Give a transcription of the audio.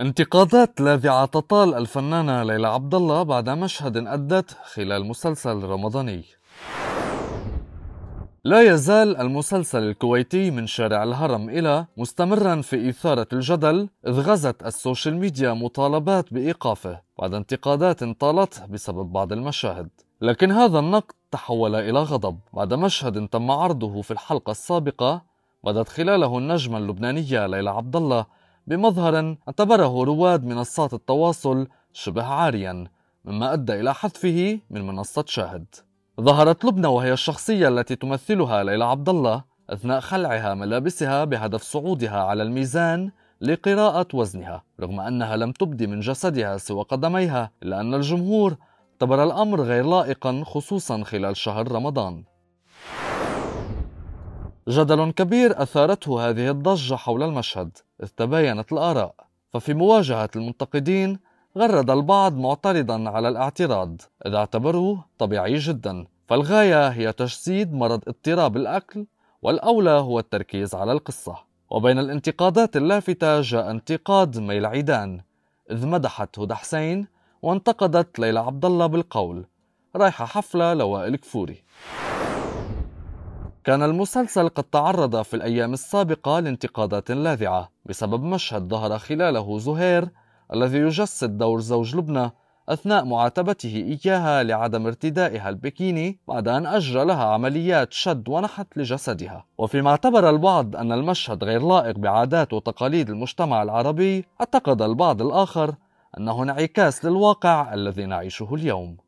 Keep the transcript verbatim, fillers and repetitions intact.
انتقادات لاذعة تطال الفنانة ليلى عبدالله بعد مشهد أدته خلال مسلسل رمضاني. لا يزال المسلسل الكويتي من شارع الهرم إلى مستمرا في إثارة الجدل، إذ غزت السوشيال ميديا مطالبات بإيقافه بعد انتقادات طالته بسبب بعض المشاهد، لكن هذا النقد تحول إلى غضب بعد مشهد تم عرضه في الحلقة السابقة بدت خلاله النجمة اللبنانية ليلى عبدالله بمظهر اعتبره رواد منصات التواصل شبه عاريا، مما أدى إلى حذفه من منصة شاهد. ظهرت لبنى وهي الشخصية التي تمثلها ليلى عبدالله أثناء خلعها ملابسها بهدف صعودها على الميزان لقراءة وزنها، رغم أنها لم تبدي من جسدها سوى قدميها، إلا أن الجمهور اعتبر الأمر غير لائقا خصوصا خلال شهر رمضان. جدل كبير أثارته هذه الضجة حول المشهد، إذ تباينت الآراء، ففي مواجهة المنتقدين غرد البعض معترضا على الاعتراض، إذ اعتبروه طبيعي جدا، فالغاية هي تجسيد مرض اضطراب الأكل، والأولى هو التركيز على القصة. وبين الانتقادات اللافتة جاء انتقاد مي العيدان، إذ مدحت هدى حسين وانتقدت ليلى عبدالله بالقول رايحة حفلة لوائل كفوري. كان المسلسل قد تعرض في الأيام السابقة لانتقادات لاذعة بسبب مشهد ظهر خلاله زهير الذي يجسد دور زوج لبنى أثناء معاتبته إياها لعدم ارتدائها البكيني بعد أن أجرى لها عمليات شد ونحت لجسدها. وفيما اعتبر البعض أن المشهد غير لائق بعادات وتقاليد المجتمع العربي، اعتقد البعض الآخر أنه انعكاس للواقع الذي نعيشه اليوم.